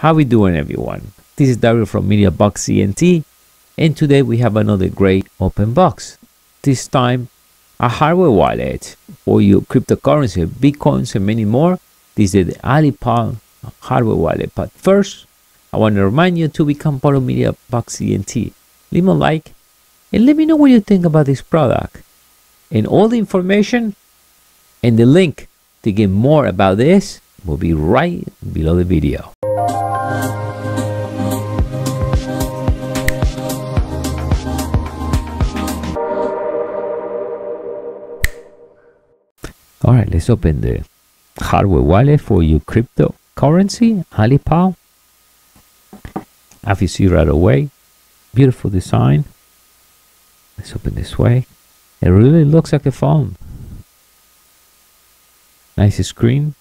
How we doing, everyone? This is Dario from Media Box ENT, and today we have another great open box. This time a hardware wallet for your cryptocurrency, bitcoins and many more. This is the ELLIPAL hardware wallet. But first, I want to remind you to become part of Media Box ENT. Leave a like and let me know what you think about this product. And all the information and the link to get more about this will be right below the video. All right, let's open the hardware wallet for your cryptocurrency, ELLIPAL. As you see right away, beautiful design. Let's open this way. It really looks like a phone. Nice screen.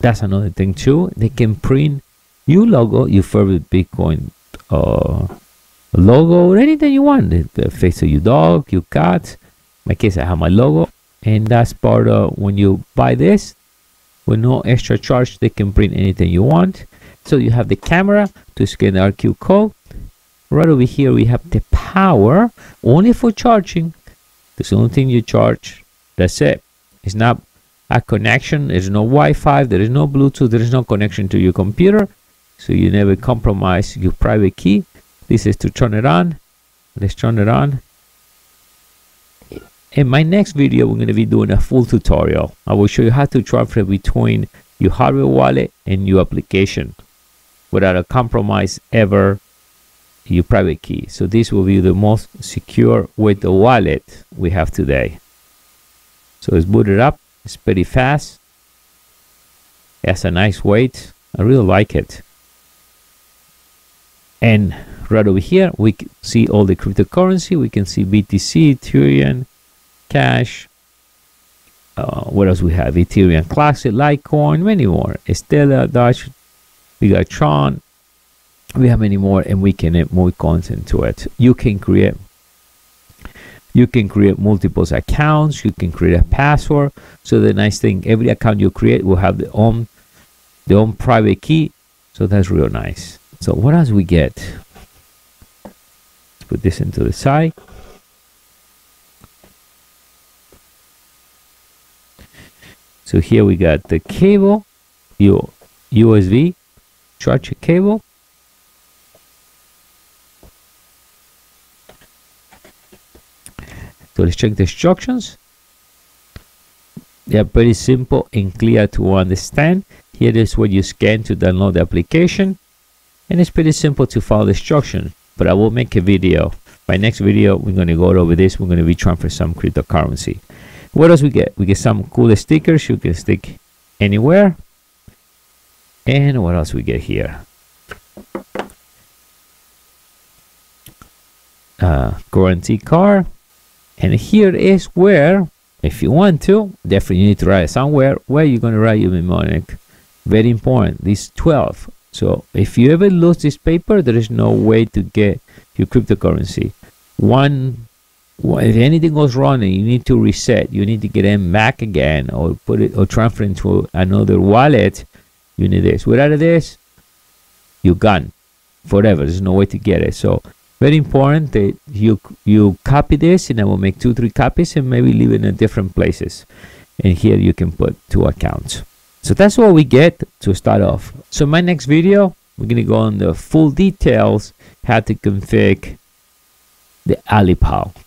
That's another thing too. They can print your logo, your favorite Bitcoin logo, or anything you want. The face of your dog, your cat. In my case, I have my logo, and that's part of when you buy this. With no extra charge, they can print anything you want. So you have the camera to scan the QR code. Right over here, we have the power only for charging. There's only thing you charge. That's it. It's not a connection. There's no Wi-Fi. There is no Bluetooth. There is no connection to your computer. So you never compromise your private key. This is to turn it on. Let's turn it on. In my next video, we're going to be doing a full tutorial. I will show you how to transfer between your hardware wallet and your application without a compromise ever your private key. So this will be the most secure with the wallet we have today. So let's boot it up. It's pretty fast. It has a nice weight. I really like it. And right over here, we can see all the cryptocurrency. We can see BTC, Ethereum, Cash, what else we have? Ethereum Classic, Litecoin, many more. Estella, Dash, we got Tron, we have many more, and we can add more content to it. You can create multiple accounts, you can create a password. So the nice thing, every account you create will have their own private key. So that's real nice. So what else we get? Let's put this into the side. So here we got the cable, your USB charger cable. So let's check the instructions. They are pretty simple and clear to understand. Here is what you scan to download the application. And it's pretty simple to follow the instructions. But I will make a video. My next video, we're going to go over this. We're going to be transferring some cryptocurrency. What else we get? We get some cool stickers you can stick anywhere. And what else we get here? Guarantee card. And here is where, if you want to, definitely you need to write somewhere where you're going to write your mnemonic. Very important. This 12. So if you ever lose this paper, there is no way to get your cryptocurrency. If anything goes wrong and you need to reset, you need to get them back again or put it or transfer into another wallet, you need this. Without this, you're gone forever. There's no way to get it. So very important that you copy this, and I will make 2-3 copies and maybe leave it in different places. And here you can put 2 accounts. So that's what we get to start off. So my next video, we're going to go on the full details how to configure the ELLIPAL.